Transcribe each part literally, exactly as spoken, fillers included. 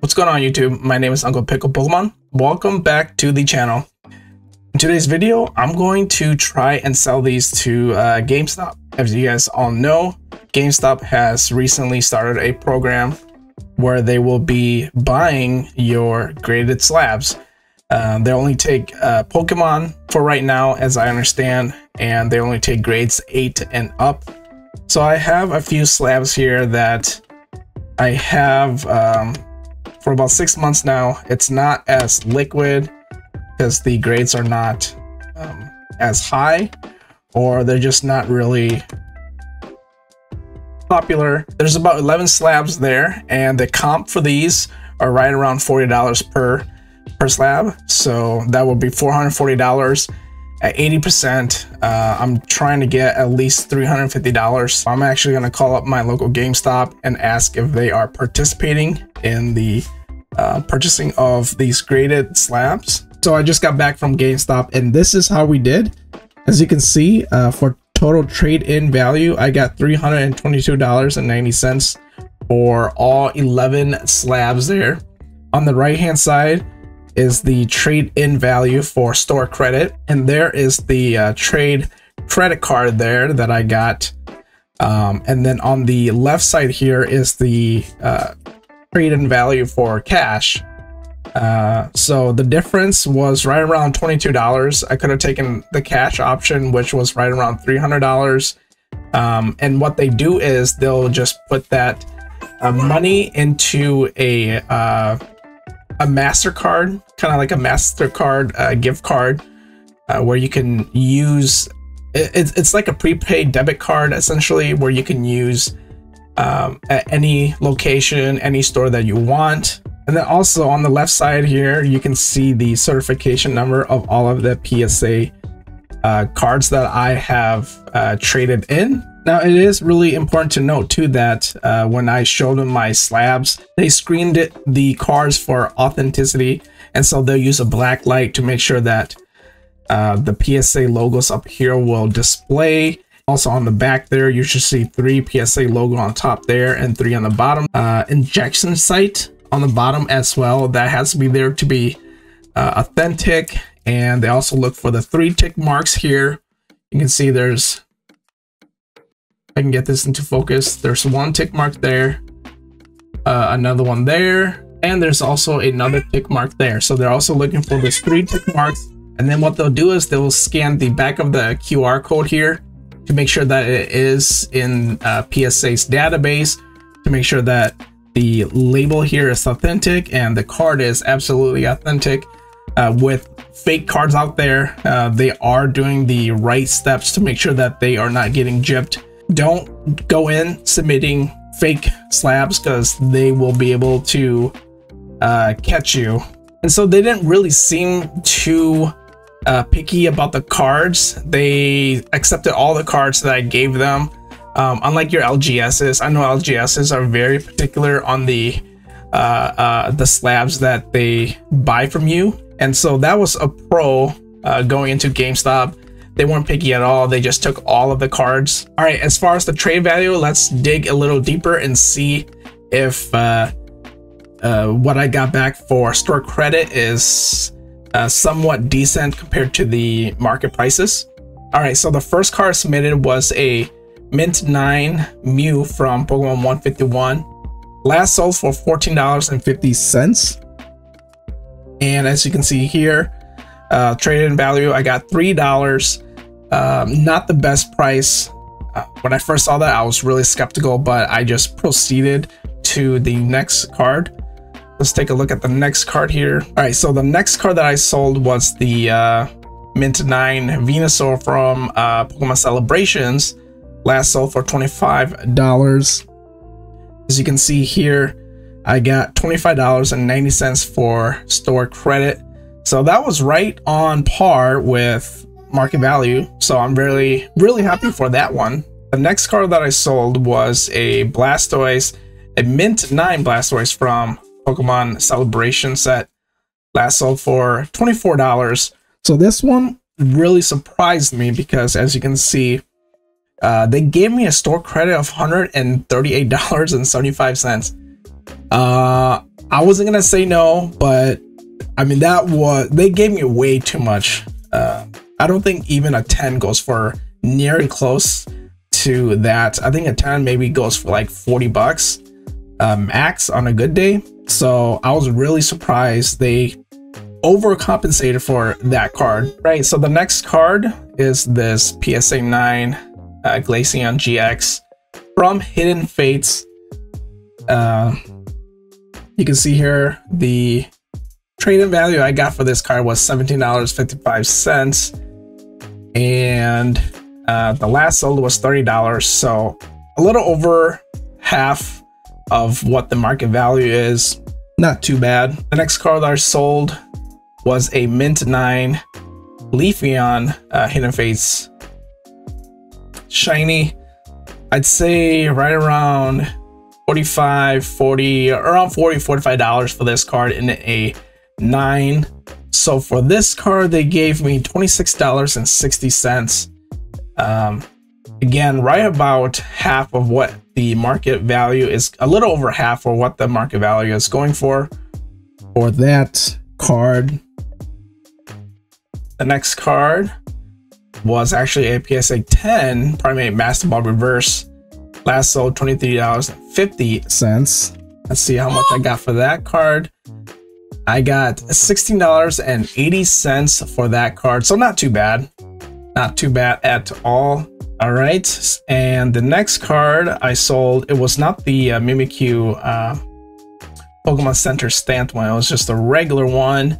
What's going on YouTube? My name is Uncle Pickle Pokemon. Welcome back to the channel. In today's video, I'm going to try and sell these to uh, GameStop. As you guys all know, GameStop has recently started a program where they will be buying your graded slabs. Uh, they only take uh, Pokemon for right now, as I understand, and they only take grades eight and up. So I have a few slabs here that I have um, for about six months now. It's not as liquid because the grades are not um, as high, or they're just not really popular. There's about eleven slabs there, and the comp for these are right around forty dollars per per slab, so that would be four hundred forty dollars at eighty percent. uh, I'm trying to get at least three hundred fifty dollars, so I'm actually going to call up my local GameStop and ask if they are participating in the uh, purchasing of these graded slabs. So I just got back from GameStop, and this is how we did. As you can see, uh, for total trade-in value, I got three hundred twenty-two dollars and ninety cents for all eleven slabs there. On the right hand side is the trade-in value for store credit, and there is the uh, trade credit card there that I got, um, and then on the left side here is the uh, trade-in value for cash. Uh, so the difference was right around twenty-two dollars. I could have taken the cash option, which was right around three hundred dollars, um, and what they do is they'll just put that uh, money into a uh, a MasterCard, kind of like a MasterCard uh, gift card, uh, where you can use it, it's, it's like a prepaid debit card essentially, where you can use um, at any location, any store that you want. And then also on the left side here, you can see the certification number of all of the P S A uh, cards that I have uh, traded in. Now, it is really important to note too that uh, when I showed them my slabs, they screened it, the cards for authenticity, and so they'll use a black light to make sure that uh, the P S A logos up here will display. Also on the back there, you should see three P S A logo on top there and three on the bottom. Uh, injection site on the bottom as well, that has to be there to be uh, authentic, and they also look for the three tick marks here. You can see there's, I can get this into focus, there's one tick mark there, uh, another one there, and there's also another tick mark there. So they're also looking for those three tick marks, and then what they'll do is they'll scan the back of the Q R code here to make sure that it is in uh, P S A's database, to make sure that the label here is authentic and the card is absolutely authentic. Uh, with fake cards out there, uh, they are doing the right steps to make sure that they are not getting gypped. Don't go in submitting fake slabs, because they will be able to uh, catch you. And so they didn't really seem too uh, picky about the cards. They accepted all the cards that I gave them, um, unlike your L G Ss. I know L G Ss are very particular on the uh, uh, the slabs that they buy from you. And so that was a pro uh, going into GameStop. They weren't picky at all. They just took all of the cards. All right, as far as the trade value, let's dig a little deeper and see if uh, uh, what I got back for store credit is uh, somewhat decent compared to the market prices. All right, so the first card submitted was a Mint nine Mew from Pokemon one fifty-one. Last sold for fourteen dollars and fifty cents. And as you can see here, uh, trade-in value, I got three dollars. Um, not the best price. Uh, when I first saw that, I was really skeptical, but I just proceeded to the next card. Let's take a look at the next card here. All right, so the next card that I sold was the uh, Mint nine Venusaur from uh, Pokemon Celebrations. Last sold for twenty-five dollars. As you can see here, I got twenty-five dollars and ninety cents for store credit. So that was right on par with market value, so I'm really really happy for that one. The next card that I sold was a Blastoise, a Mint nine Blastoise from Pokemon Celebration set. Last sold for twenty-four dollars. So this one really surprised me, because as you can see, uh, they gave me a store credit of one hundred thirty-eight dollars and seventy-five cents. Uh, I wasn't gonna say no, but I mean, that was, they gave me way too much. Uh, I don't think even a ten goes for near and close to that. I think a ten maybe goes for like forty bucks uh, max on a good day. So I was really surprised they overcompensated for that card, right? So the next card is this P S A nine uh, Glaceon G X from Hidden Fates. Uh, you can see here the trade-in value I got for this card was seventeen dollars and fifty-five cents, and uh, the last sold was thirty dollars, so a little over half of what the market value is. Not too bad. The next card that I sold was a mint nine Leafeon uh, Hidden Fates shiny. I'd say right around forty-five, forty, around forty, forty-five dollars for this card in a nine. So for this card they gave me twenty-six dollars and sixty cents, um again right about half of what the market value is, a little over half for what the market value is going for for that card. The next card was actually a P S A ten Primate Master Ball reverse, last sold twenty-three dollars and fifty cents. Let's see how much I got for that card. I got sixteen dollars and eighty cents for that card, so not too bad, not too bad at all. All right, and the next card I sold, it was not the uh, Mimikyu uh, Pokemon Center stamped one, it was just a regular one.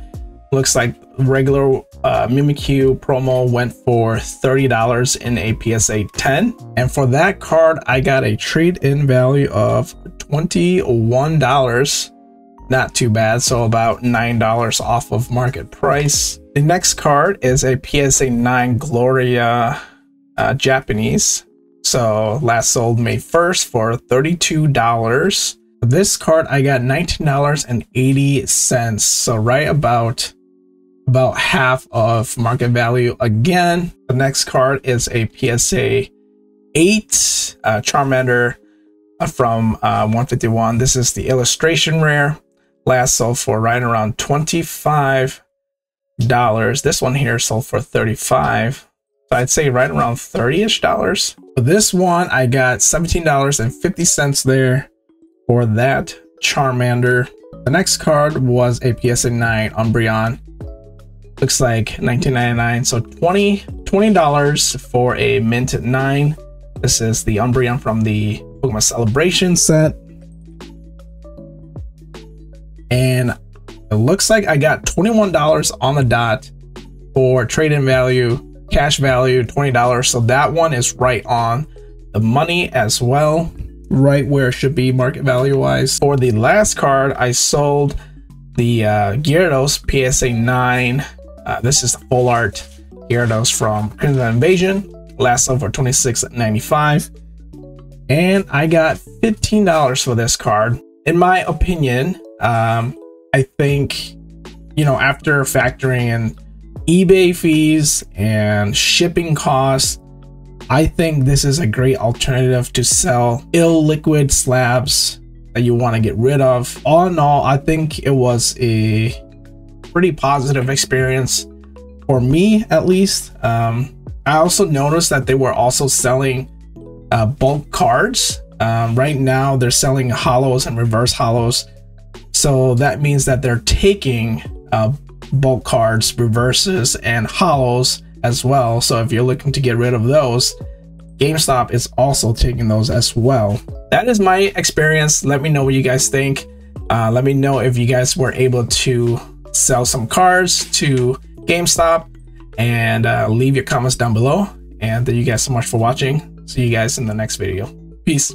Looks like regular uh, Mimikyu promo went for thirty dollars in a P S A ten, and for that card I got a trade-in value of twenty-one dollars. Not too bad, so about nine dollars off of market price. The next card is a P S A nine Gloria uh, Japanese. So last sold May first for thirty-two dollars. This card I got nineteen dollars and eighty cents. So right about, about half of market value again. The next card is a P S A eight uh, Charmander uh, from uh, one fifty-one. This is the illustration rare. Last sold for right around twenty-five dollars. This one here sold for thirty-five dollars. So I'd say right around thirty-ish dollars. For this one, I got seventeen dollars and fifty cents there for that Charmander. The next card was a P S A nine Umbreon. Looks like nineteen ninety-nine dollars. So twenty dollars for a mint nine. This is the Umbreon from the Pokemon Celebration set. And it looks like I got twenty-one dollars on the dot for trade-in value, cash value twenty dollars. So that one is right on the money as well, right where it should be market value wise. For the last card, I sold the uh, Gyarados P S A nine. Uh, this is the full art Gyarados from Crimson Invasion. Last sold for twenty-six ninety-five, and I got fifteen dollars for this card. In my opinion, um I think, you know, after factoring in eBay fees and shipping costs, I think this is a great alternative to sell illiquid slabs that you want to get rid of. All in all, I think it was a pretty positive experience for me, at least. um I also noticed that they were also selling uh bulk cards. Um, right now they're selling hollows and reverse hollows. So that means that they're taking uh, bulk cards, reverses, and hollows as well. So if you're looking to get rid of those, GameStop is also taking those as well. That is my experience. Let me know what you guys think. Uh, let me know if you guys were able to sell some cards to GameStop, and uh, leave your comments down below. And thank you guys so much for watching. See you guys in the next video. Peace.